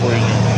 спокойнее.